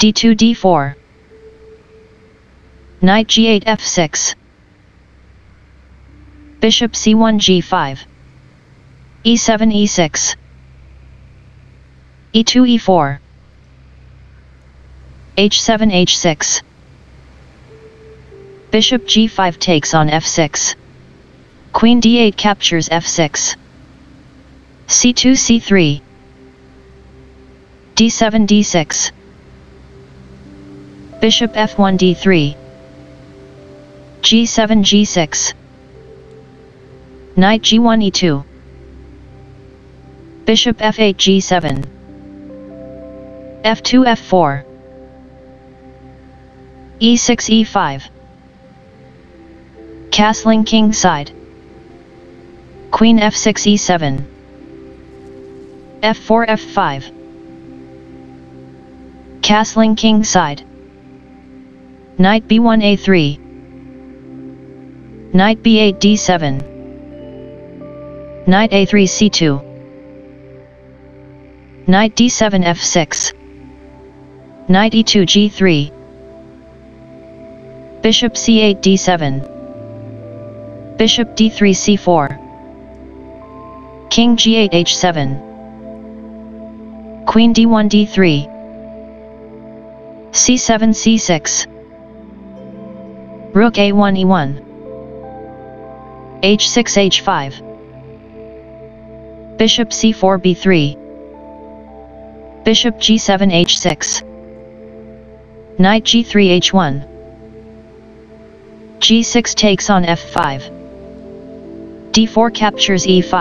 d2 d4. Knight g8 f6. Bishop c1 g5. e7 e6. e2 e4. h7 h6. Bishop g5 takes on f6. Queen d8 captures f6. c2 c3. d7 d6. Bishop f1 d3. g7 g6. Knight g1 e2. Bishop f8 g7. f2 f4. e6 e5. Castling king side. Queen f6 e7. f4 f5. Castling king side. Knight b1 a3. Knight b8 d7. Knight a3 c2. Knight d7 f6. Knight e2 g3. Bishop c8 d7. Bishop d3 c4. King g8 h7. Queen d1 d3. c7 c6. Rook a1 e1. h6 h5. Bishop c4 b3. Bishop g7 h6. Knight g3 h1. g6 takes on f5. d4 captures e5.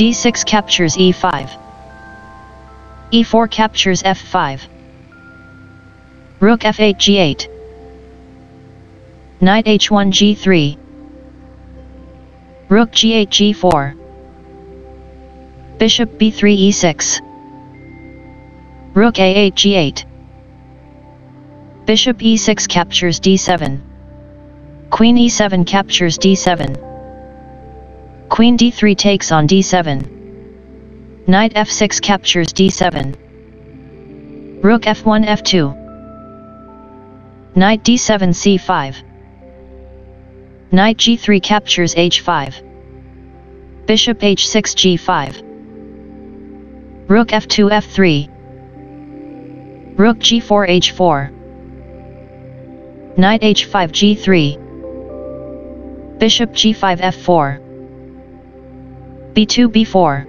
d6 captures e5. e4 captures f5. Rook f8 g8. Knight h1 g3. Rook g8 g4. Bishop b3 e6. Rook a8 g8. Bishop e6 captures d7. Queen e7 captures d7. Queen d3 takes on d7. Knight f6 captures d7. Rook f1 f2. Knight d7 c5. Knight g3 captures h5. Bishop h6 g5. Rook f2 f3. Rook g4 h4. Knight h5 g3. Bishop g5 f4. b2 b4.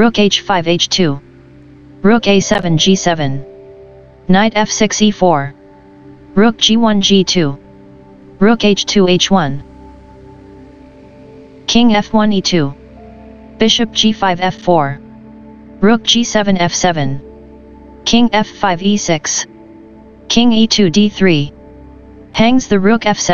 Rook h5 h2. Rook a7 g7. Knight f6 e4. Rook g1 g2. Rook h2 h1. King f1 e2. Bishop g5 f4. Rook g7 f7. King f5 e6. King e2 d3. Hangs the rook f7.